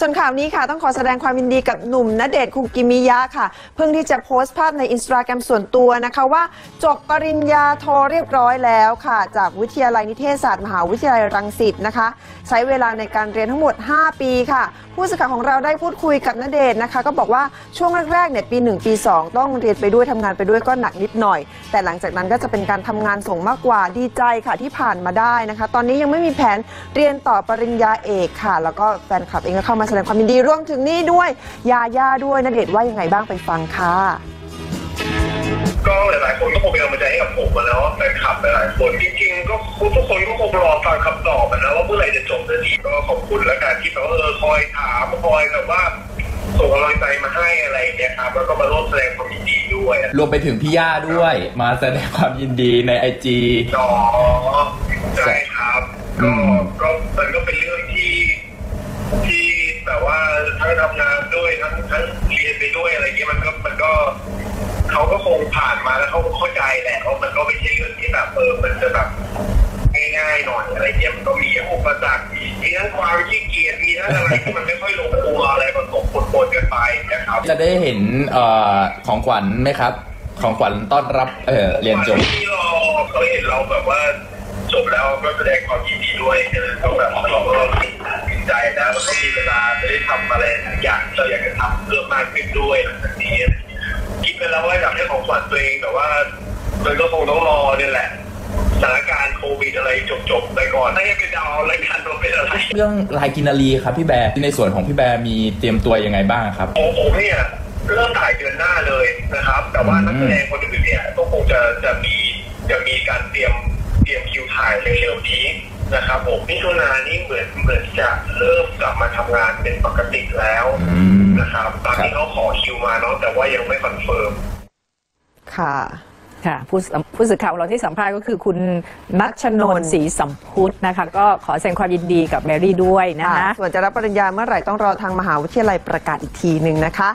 ส่วนข่าวนี้ค่ะต้องขอแสดงความยินดีกับหนุ่มณเดชน์คุกิมิยะค่ะเพิ่งที่จะโพสต์ภาพใน Instagram ส่วนตัวนะคะว่าจบปริญญาโทเรียบร้อยแล้วค่ะจากวิทยาลัยนิเทศศาสตร์มหาวิทยาลัยรังสิตนะคะใช้เวลาในการเรียนทั้งหมด5 ปีค่ะผู้สื่อข่าวของเราได้พูดคุยกับณเดชน์นะคะก็บอกว่าช่วงแรกๆเนี่ยปี1ปี2ต้องเรียนไปด้วยทำงานไปด้วยก็หนักนิดหน่อยแต่หลังจากนั้นก็จะเป็นการทำงานส่งมากกว่าดีใจค่ะที่ผ่านมาได้นะคะตอนนี้ยังไม่มีแผนเรียนต่อปริญญาเอกค่ะแล้วก็แฟนคลับเองก็เข้ามาแสดงความยินดีร่วมถึงนี่ด้วยยาย่าด้วยณเดชน์ว่ายังไงบ้างไปฟังค่ะก็หลายๆคนก็คงเป็นกำลังใจให้กับผมมาแล้วแฟนคลับหลายๆคนจริงๆก็ทุกคนก็คงรอฟังคำตอบมาแล้วว่าเมื่อไหร่จะจบสักทีก็ขอบคุณและการที่เขาคอยถามคอยแบบว่าส่งกำลังใจมาให้อะไรเนี่ยครับแล้วก็มาร่วมแสดงความยินดีด้วยรวมไปถึงพี่ย่าด้วยมาแสดงความยินดีใน IG อ๋อใช่ครับก็มันก็เป็นเรื่องที่แบบว่าทั้งทำงานด้วยทั้งเรียนไปด้วยอะไรเงี้ยมันก็เขาก็คงผ่านมาแล้วเขาเข้าใจแหละว่ามันก็ไม่ใช่เรื่องที่แบบมันจะแบบง่ายๆหน่อยอะไรเงี้ยมันก็มีอุปสรรคมีทั้งความขี้เกียจมีทั้งอะไรที่มันไม่ค่อยลงตัวอะไรผสมปนกันไปนะครับจะได้เห็นของขวัญไหมครับของขวัญต้อนรับเรียนจบที่เราเห็นเราแบบว่าจบแล้วก็แสดงความยินดีด้วยก็แบบเราดีใจนะแล้วก็มีเวลาจะได้ทำอะไรอย่างที่เราอยากจะทำเพิ่มมากขึ้นด้วยแบบนี้คิดไปแล้วว่าอยากได้ของขวัญตัวเองแต่ว่ามันก็คงต้องรอเนี่ยแหละสถานการณ์โควิดอะไรจบไปก่อนถ้ายังเป็นดาวรายการเราเป็นอะไรเรื่องรายกินารีครับพี่แบร์ในส่วนของพี่แบร์มีเตรียมตัวยังไงบ้างครับโอ้โหเนี่ยเริ่มถ่ายเดือนหน้าเลยนะครับแต่ว่านักแสดงคนอื่นเนี่ยก็คงจะมีการเตรียมคิวถ่ายเร็วๆนี้นะครับผมมิถุนายนนี้เหมือนจะเริ่มกลับมาทำงานเป็นปกติแล้วนะครับตอนนี้เขาขอคิวมาเนาะแต่ว่ายังไม่คอนเฟิร์มค่ะผู้สื่อข่าวเราที่สัมภาษณ์ก็คือคุณณัชนนท์ศรีสัมพุทธนะคะก็ขอแสดงความยินดีกับแมรี่ด้วยนะคะส่วนจะรับปริญญาเมื่อไหร่ต้องรอทางมหาวิทยาลัยประกาศอีกทีหนึ่งนะคะ